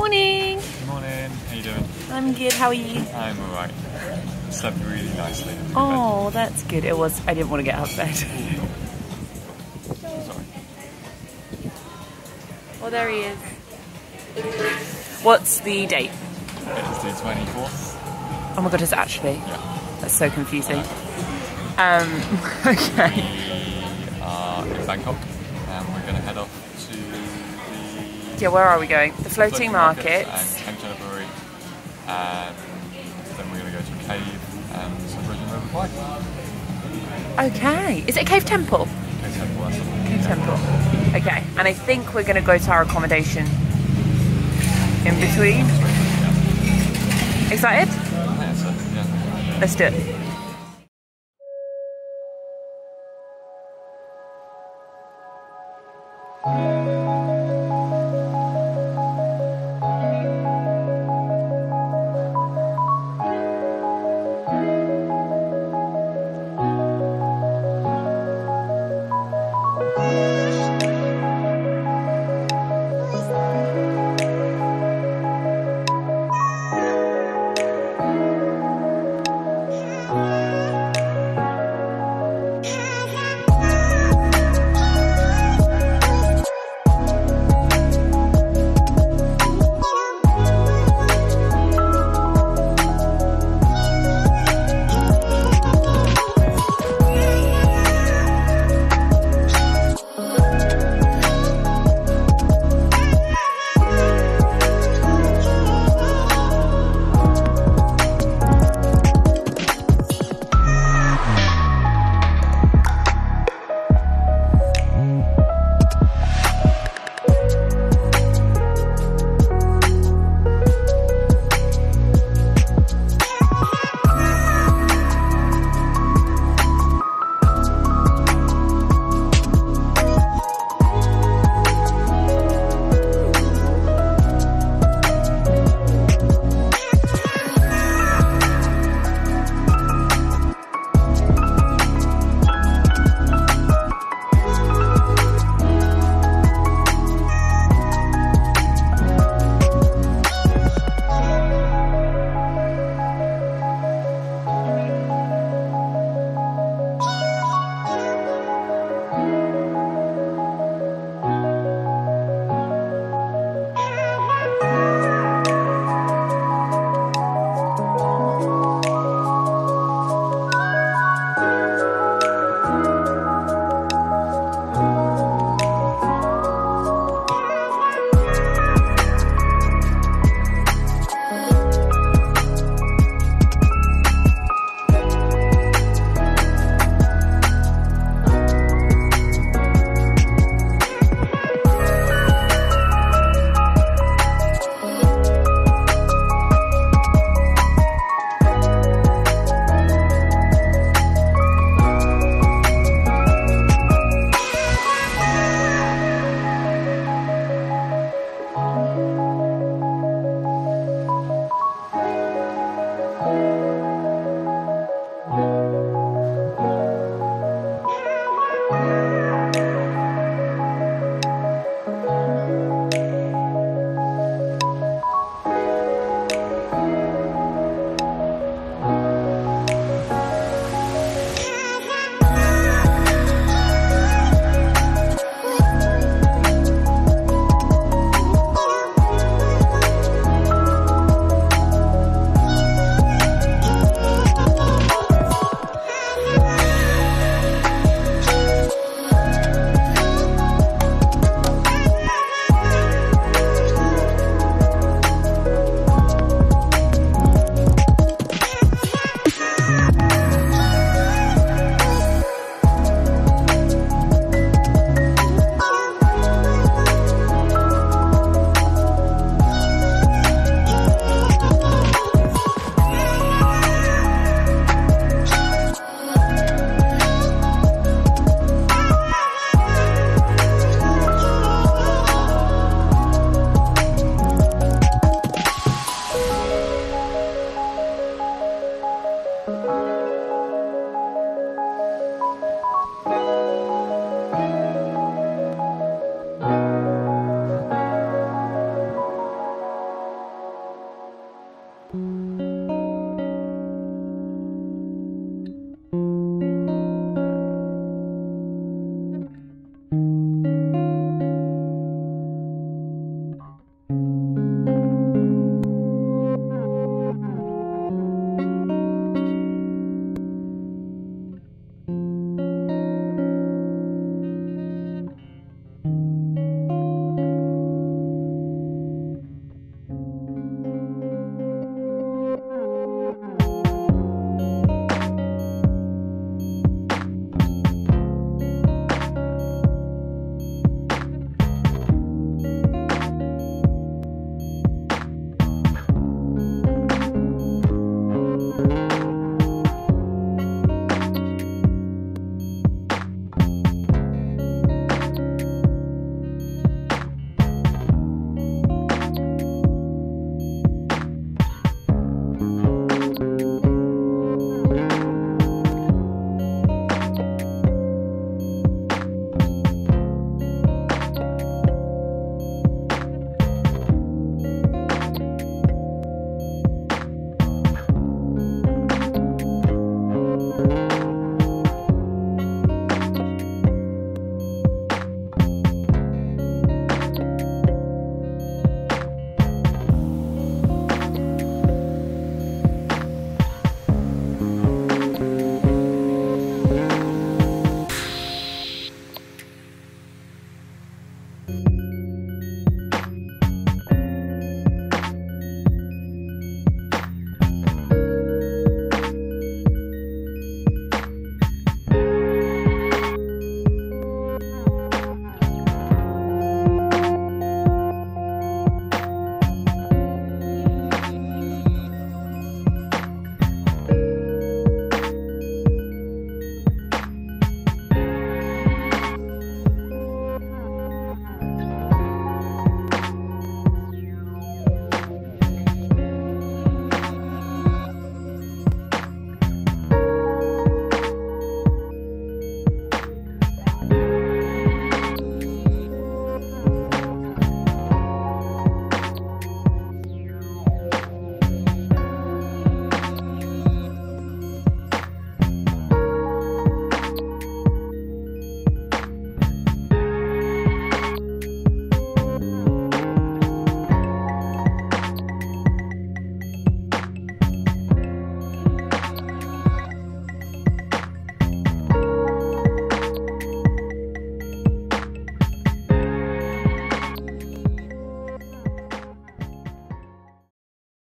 Morning! Morning, how you doing? I'm good, how are you? I'm alright. Slept really nicely. Oh, that's good. It was, I didn't want to get out of bed. Sorry. Well, there he is. What's the date? It's the 24th. Oh my god, is it actually? Yeah. That's so confusing. Okay. We are in Bangkok and we're going to head off to the... Yeah, where are we going? The floating markets. And Kangchan Brewery. And then we're going to go to a cave and some bridge and river flight. Okay. Is it a cave temple? Cave temple, that's it. Cave temple. Okay. And I think we're going to go to our accommodation in between. Yeah. Excited? Yeah, so, yeah. Let's do it.